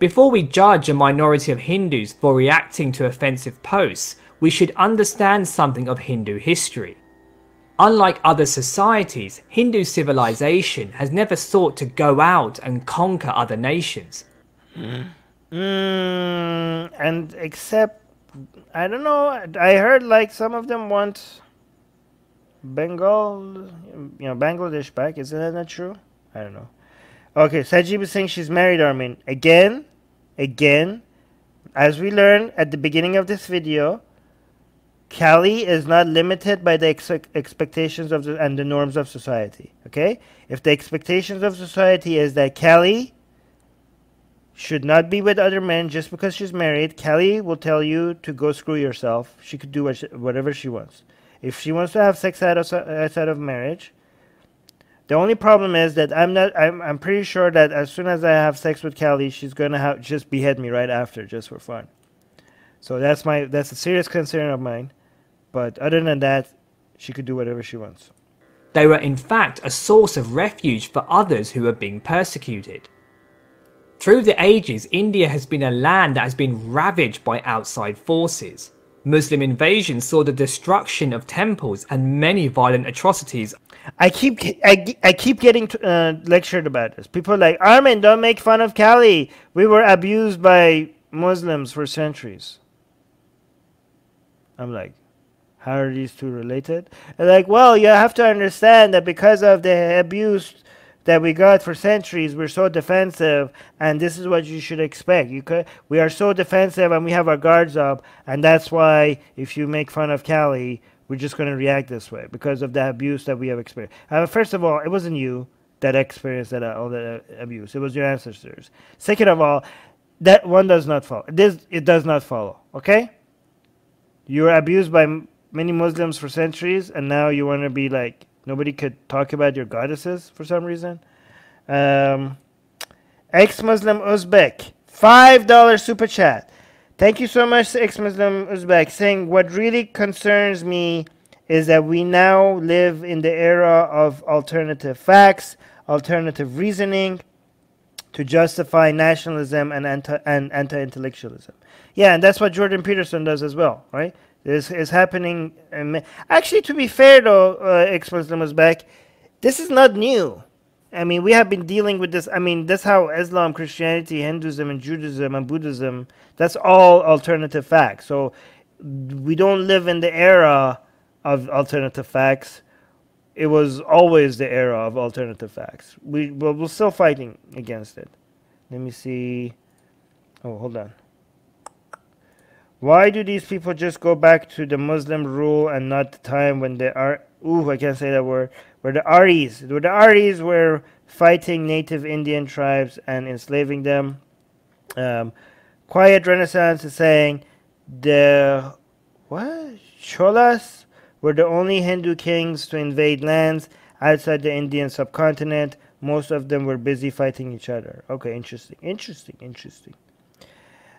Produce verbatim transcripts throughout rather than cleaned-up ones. Before we judge a minority of Hindus for reacting to offensive posts, we should understand something of Hindu history. Unlike other societies, Hindu civilization has never sought to go out and conquer other nations. Mm. Mm, and except, I don't know, I heard like some of them want Bengal, you know, Bangladesh back, isn't that not true? I don't know. Okay, Sajib is saying she's married, Armin. Again, again, as we learned at the beginning of this video, Kali is not limited by the ex expectations of the, and the norms of society, okay? If the expectations of society is that Kali should not be with other men just because she's married, Kali will tell you to go screw yourself. She could do what she, whatever she wants. If she wants to have sex outside of marriage, the only problem is that I'm not, I'm, I'm pretty sure that as soon as I have sex with Kali, she's going to just behead me right after just for fun. So that's my, that's a serious concern of mine. But other than that, she could do whatever she wants. They were in fact a source of refuge for others who were being persecuted. Through the ages, India has been a land that has been ravaged by outside forces. Muslim invasions saw the destruction of temples and many violent atrocities. I keep I, I keep getting to, uh, lectured about this. People are like, Armin, don't make fun of Kali. We were abused by Muslims for centuries. I'm like, how are these two related? They're like, well, you have to understand that because of the abuse that we got for centuries, we're so defensive, and this is what you should expect. You could, we are so defensive, and we have our guards up, and that's why if you make fun of Kali, we're just going to react this way because of the abuse that we have experienced. Uh, first of all, it wasn't you that experienced that, uh, all that uh, abuse; it was your ancestors. Second of all, that one does not follow. This it does not follow. Okay, you were abused by m many Muslims for centuries, and now you want to be like. Nobody could talk about your goddesses for some reason. Um, Ex-Muslim Uzbek, five dollar super chat. Thank you so much, Ex-Muslim Uzbek, saying what really concerns me is that we now live in the era of alternative facts, alternative reasoning to justify nationalism and anti and anti-intellectualism. Yeah, and that's what Jordan Peterson does as well, right? This is happening. Um, actually, to be fair, though, uh, Ex-Muslim Uzbek, this is not new. I mean, we have been dealing with this. I mean, that's how Islam, Christianity, Hinduism, and Judaism, and Buddhism, that's all alternative facts. So we don't live in the era of alternative facts. It was always the era of alternative facts. We, well, we're still fighting against it. Let me see. Oh, hold on. Why do these people just go back to the Muslim rule and not the time when they are, ooh, I can't say that word, where the Aryas, where the Aryas were fighting native Indian tribes and enslaving them? Um, Quiet Renaissance is saying the, what? Cholas were the only Hindu kings to invade lands outside the Indian subcontinent. Most of them were busy fighting each other. Okay, interesting, interesting, interesting.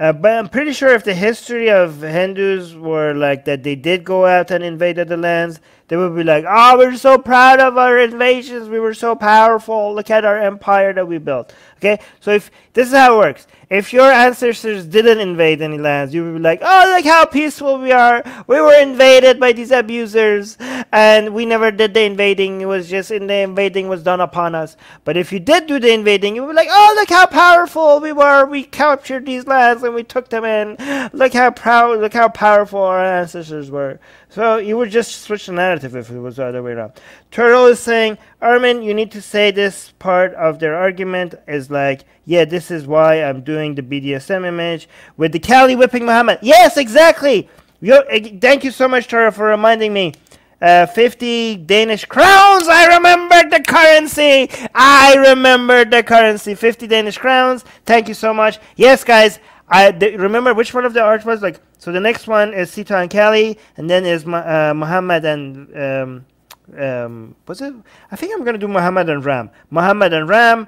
Uh, but I'm pretty sure if the history of Hindus were like that, they did go out and invade other lands, they would be like, oh, we're so proud of our invasions. We were so powerful. Look at our empire that we built. Okay? So if this is how it works. If your ancestors didn't invade any lands, you would be like, oh, look how peaceful we are. We were invaded by these abusers, and we never did the invading. It was just in the invading was done upon us. But if you did do the invading, you would be like, oh, look how powerful we were. We captured these lands, and we took them in. Look how proud, look how powerful our ancestors were. So you would just switch the narrative if it was the other way around. Turtle is saying, Armin, you need to say this part of their argument is like, yeah, this is why I'm doing the B D S M image with the Kali whipping Muhammad. Yes, exactly. Yo, thank you so much, Turtle, for reminding me. Uh, fifty Danish crowns. I remembered the currency. I remembered the currency. fifty Danish crowns. Thank you so much. Yes, guys. I remember which one of the art was like. So the next one is Sita and Kali, and then is uh, Muhammad and um, um, what's it? I think I'm gonna do Muhammad and Ram. Muhammad and Ram,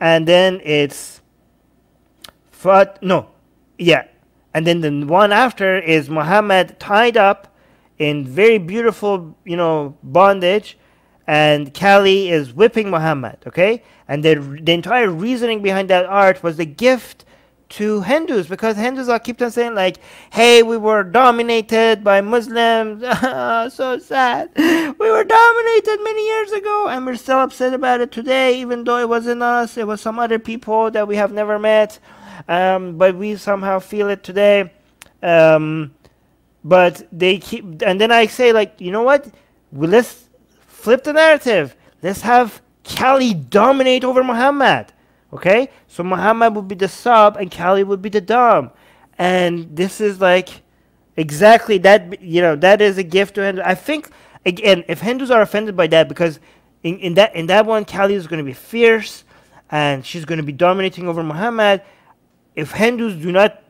and then it's Fat. No, yeah, and then the one after is Muhammad tied up in very beautiful, you know, bondage, and Kali is whipping Muhammad. Okay, and the the entire reasoning behind that art was the gift to Hindus, because Hindus are keep on saying like, hey, we were dominated by Muslims. Oh, so sad. We were dominated many years ago and we're still upset about it today, even though it wasn't us, it was some other people that we have never met, um, but we somehow feel it today. Um, but they keep, and then I say like, you know what, well, let's flip the narrative. Let's have Kali dominate over Muhammad. Okay, so Muhammad would be the sub and Kali would be the dom, and this is like exactly that. You know, that is a gift to Hindus. I think again, if Hindus are offended by that, because in, in that in that one, Kali is going to be fierce and she's going to be dominating over Muhammad. If Hindus do not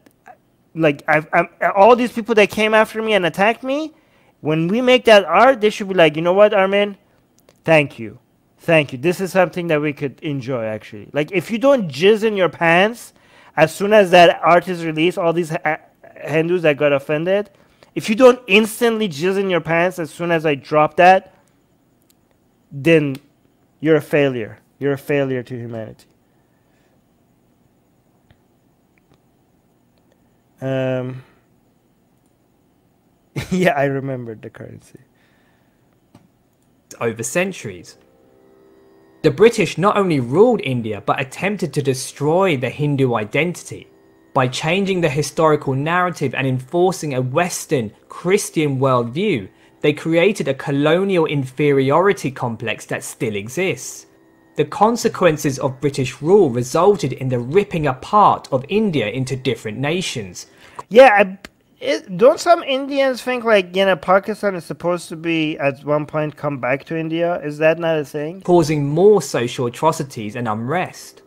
like, I've, I'm, all these people that came after me and attacked me, when we make that art, they should be like, you know what, Armin, thank you. Thank you. This is something that we could enjoy, actually. Like, if you don't jizz in your pants, as soon as that art is released, all these ha Hindus that got offended, if you don't instantly jizz in your pants as soon as I drop that, then you're a failure. You're a failure to humanity. Um, yeah, I remembered the currency. Over centuries. The British not only ruled India but attempted to destroy the Hindu identity by changing the historical narrative and enforcing a Western Christian worldview. They created a colonial inferiority complex that still exists. The consequences of British rule resulted in the ripping apart of India into different nations. Yeah, I, it, don't some Indians think like, you know, Pakistan is supposed to be at one point come back to India? Is that not a thing? Causing more social atrocities and unrest.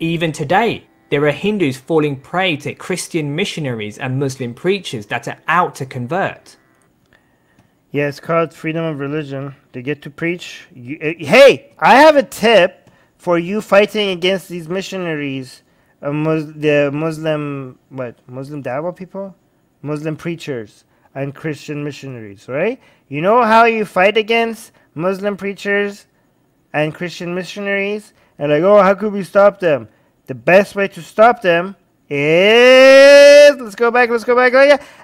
Even today, there are Hindus falling prey to Christian missionaries and Muslim preachers that are out to convert. Yeah, it's called freedom of religion. They get to preach. You, uh, hey, I have a tip for you fighting against these missionaries, uh, Mus the Muslim, what, Muslim Dawa people? Muslim preachers and Christian missionaries, right? You know how you fight against Muslim preachers and Christian missionaries? And like, oh, how could we stop them? The best way to stop them is, let's go back, let's go back,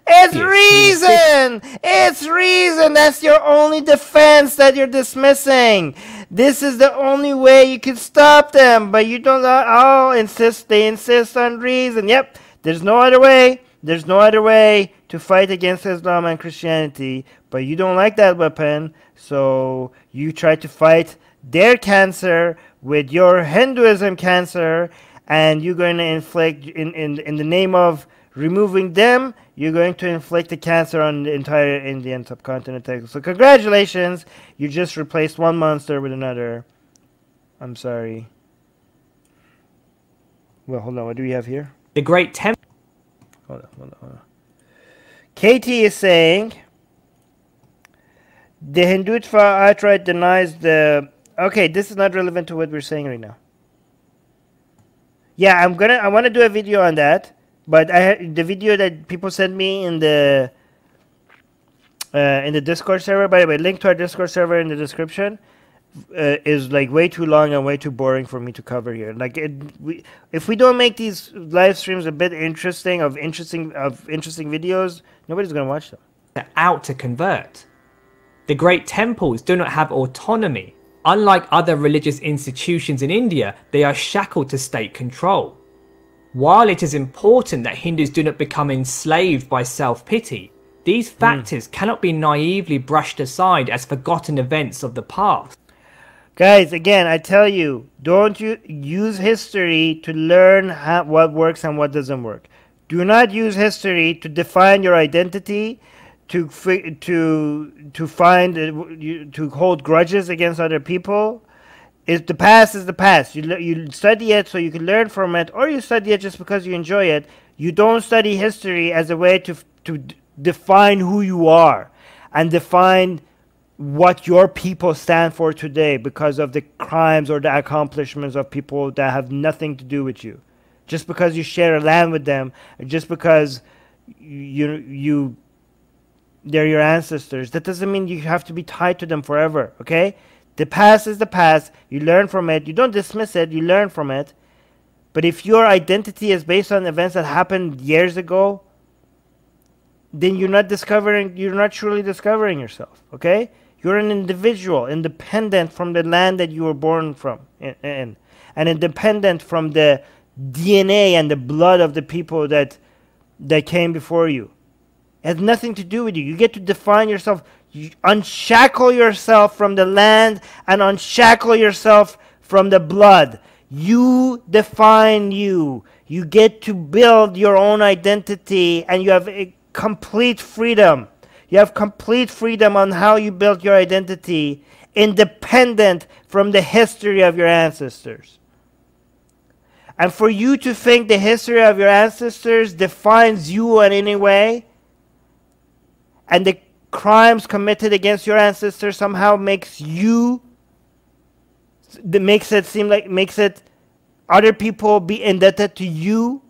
it's reason, it's reason, that's your only defense that you're dismissing. This is the only way you can stop them, but you don't, oh, insist, they insist on reason. Yep, there's no other way, there's no other way to fight against Islam and Christianity, but you don't like that weapon, so you try to fight their cancer with your Hinduism cancer. And you're going to inflict, in, in, in the name of removing them, you're going to inflict the cancer on the entire Indian subcontinent. So congratulations, you just replaced one monster with another. I'm sorry. Well, hold on, what do we have here? The Great Temple. Hold on, hold on, hold on. Katie is saying, the Hindutva outright denies the... Okay, this is not relevant to what we're saying right now. Yeah, I'm gonna. I want to do a video on that, but I the video that people sent me in the uh, in the Discord server. By the way, link to our Discord server in the description uh, is like way too long and way too boring for me to cover here. Like, it, we, if we don't make these live streams a bit interesting, of interesting of interesting videos, nobody's gonna watch them. They're out to convert. The great temples do not have autonomy. Unlike other religious institutions in India, they are shackled to state control. While it is important that Hindus do not become enslaved by self-pity, these factors mm. cannot be naively brushed aside as forgotten events of the past. Guys, again, I tell you, don't you use history to learn how, what works and what doesn't work. Do not use history to define your identity, to to to find uh, to hold grudges against other people. Is the past is the past. You you study it so you can learn from it, or you study it just because you enjoy it. You don't study history as a way to to define who you are and define what your people stand for today because of the crimes or the accomplishments of people that have nothing to do with you. Just because you share a land with them, just because you you. They're your ancestors. That doesn't mean you have to be tied to them forever, okay? The past is the past. You learn from it. You don't dismiss it. You learn from it. But if your identity is based on events that happened years ago, then you're not discovering, you're not truly discovering yourself, okay? You're an individual, independent from the land that you were born from, and, and independent from the D N A and the blood of the people that, that came before you. It has nothing to do with you. You get to define yourself. You unshackle yourself from the land and unshackle yourself from the blood. You define you. You get to build your own identity, and you have a complete freedom. You have complete freedom on how you build your identity, independent from the history of your ancestors. And for you to think the history of your ancestors defines you in any way, and the crimes committed against your ancestors somehow makes you, that makes it seem like, makes it other people be indebted to you,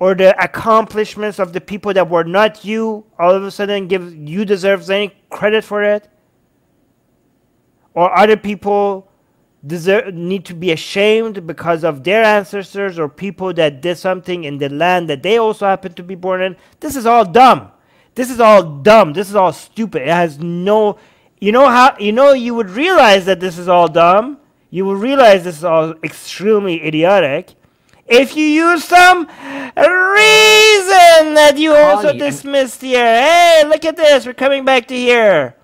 or the accomplishments of the people that were not you, all of a sudden give you deserves any credit for it, or other people deserve, need to be ashamed because of their ancestors or people that did something in the land that they also happen to be born in. This is all dumb. This is all dumb. This is all stupid. It has no... You know how you know you would realize that this is all dumb. You would realize this is all extremely idiotic if you use some reason that you Kali also dismissed here. Hey, look at this. We're coming back to here.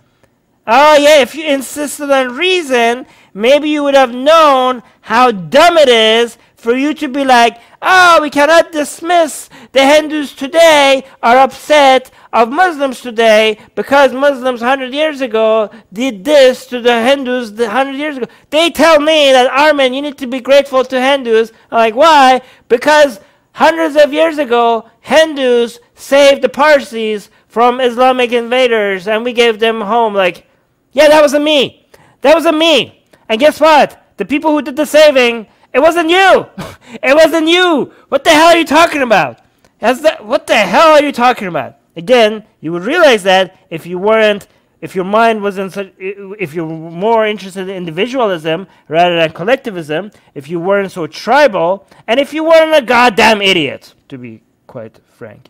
Oh yeah, if you insisted on reason, maybe you would have known how dumb it is for you to be like, oh, we cannot dismiss the Hindus today are upset of Muslims today because Muslims one hundred years ago did this to the Hindus one hundred years ago. They tell me that, Armin, you need to be grateful to Hindus. I'm like, why? Because hundreds of years ago, Hindus saved the Parsis from Islamic invaders and we gave them home. Like, yeah, that wasn't me. That wasn't me. And guess what? The people who did the saving, it wasn't you. It wasn't you. What the hell are you talking about? That's the, what the hell are you talking about? Again, you would realize that if you weren't, if your mind wasn't, such, if you're more interested in individualism rather than collectivism, if you weren't so tribal, and if you weren't a goddamn idiot, to be quite frank.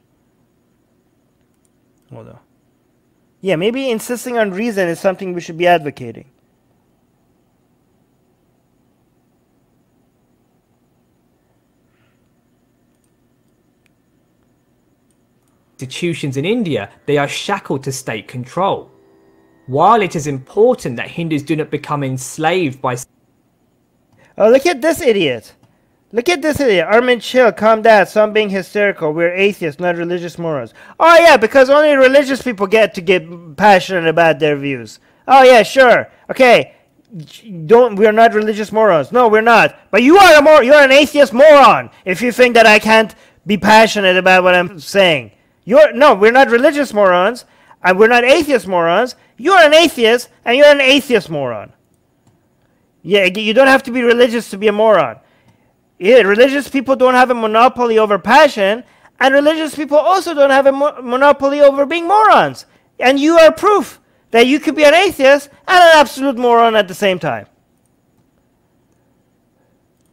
Hold on. Yeah, maybe insisting on reason is something we should be advocating. Institutions in India, they are shackled to state control. While it is important that Hindus do not become enslaved by... Oh, look at this idiot. Look at this idiot. Armin, chill, calm down. So I'm being hysterical. We're atheists, not religious morons. Oh, yeah, because only religious people get to get passionate about their views. Oh, yeah, sure. Okay. Don't, we're not religious morons. No, we're not. But you are a mor- you're an atheist moron if you think that I can't be passionate about what I'm saying. You're, no, we're not religious morons, and we're not atheist morons. You're an atheist, and you're an atheist moron. Yeah, you don't have to be religious to be a moron. Yeah, religious people don't have a monopoly over passion, and religious people also don't have a mo monopoly over being morons. And you are proof that you could be an atheist and an absolute moron at the same time.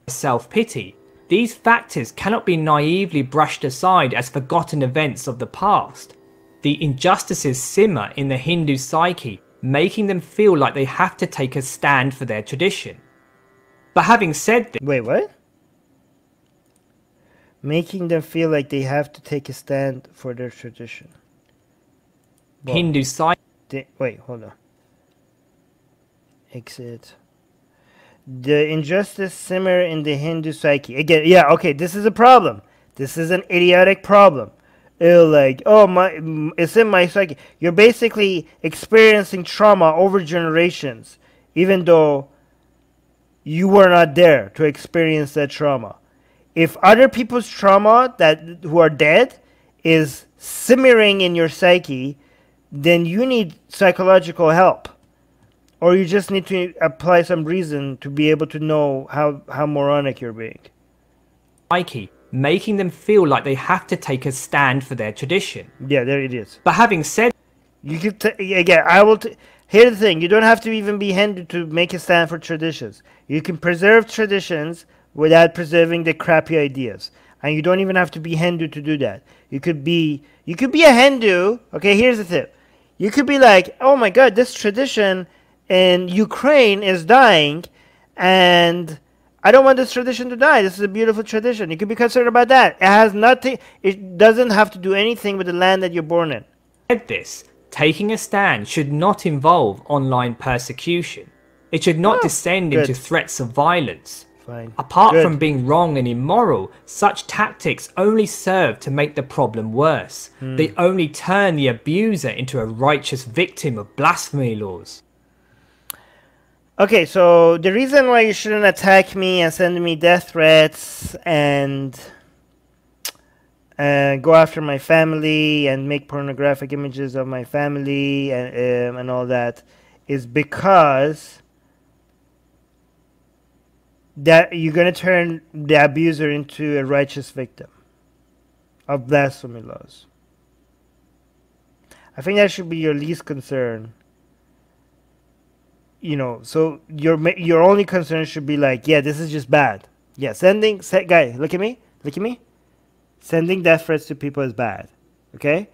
Self-pity. These factors cannot be naively brushed aside as forgotten events of the past. The injustices simmer in the Hindu psyche, making them feel like they have to take a stand for their tradition. But having said this... Wait, what? Making them feel like they have to take a stand for their tradition. Well, Hindu psyche... Wait, hold on. Exit... The injustice simmer in the Hindu psyche. Again, yeah, okay, this is a problem. This is an idiotic problem. It'll like, oh, my, it's in my psyche. You're basically experiencing trauma over generations, even though you were not there to experience that trauma. If other people's trauma that who are dead is simmering in your psyche, then you need psychological help. Or you just need to apply some reason to be able to know how, how moronic you're being. Psyche, making them feel like they have to take a stand for their tradition. Yeah, there it is. But having said... You could t again, I will... T Here's the thing, you don't have to even be Hindu to make a stand for traditions. You can preserve traditions without preserving the crappy ideas. And you don't even have to be Hindu to do that. You could be, you could be a Hindu. Okay, here's the tip. You could be like, oh my God, this tradition in Ukraine is dying, and I don't want this tradition to die. This is a beautiful tradition. You could be concerned about that. It has nothing, it doesn't have to do anything with the land that you're born in. Get this, taking a stand should not involve online persecution. It should not oh, descend good. into threats of violence. Fine. Apart Good. from being wrong and immoral, such tactics only serve to make the problem worse. Hmm. They only turn the abuser into a righteous victim of blasphemy laws. Okay, so the reason why you shouldn't attack me and send me death threats and uh, go after my family and make pornographic images of my family and, um, and all that is because that you're going to turn the abuser into a righteous victim of blasphemy laws. I think that should be your least concern. You know, so your your only concern should be like, yeah, this is just bad. Yeah, sending, se guy, look at me, look at me. Sending death threats to people is bad, okay?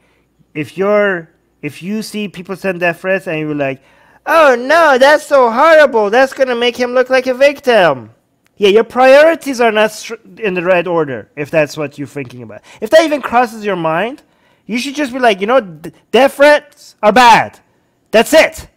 If you're, if you see people send death threats and you're like, oh no, that's so horrible, that's going to make him look like a victim. Yeah, your priorities are not in the right order, if that's what you're thinking about. If that even crosses your mind, you should just be like, you know, death threats are bad. That's it.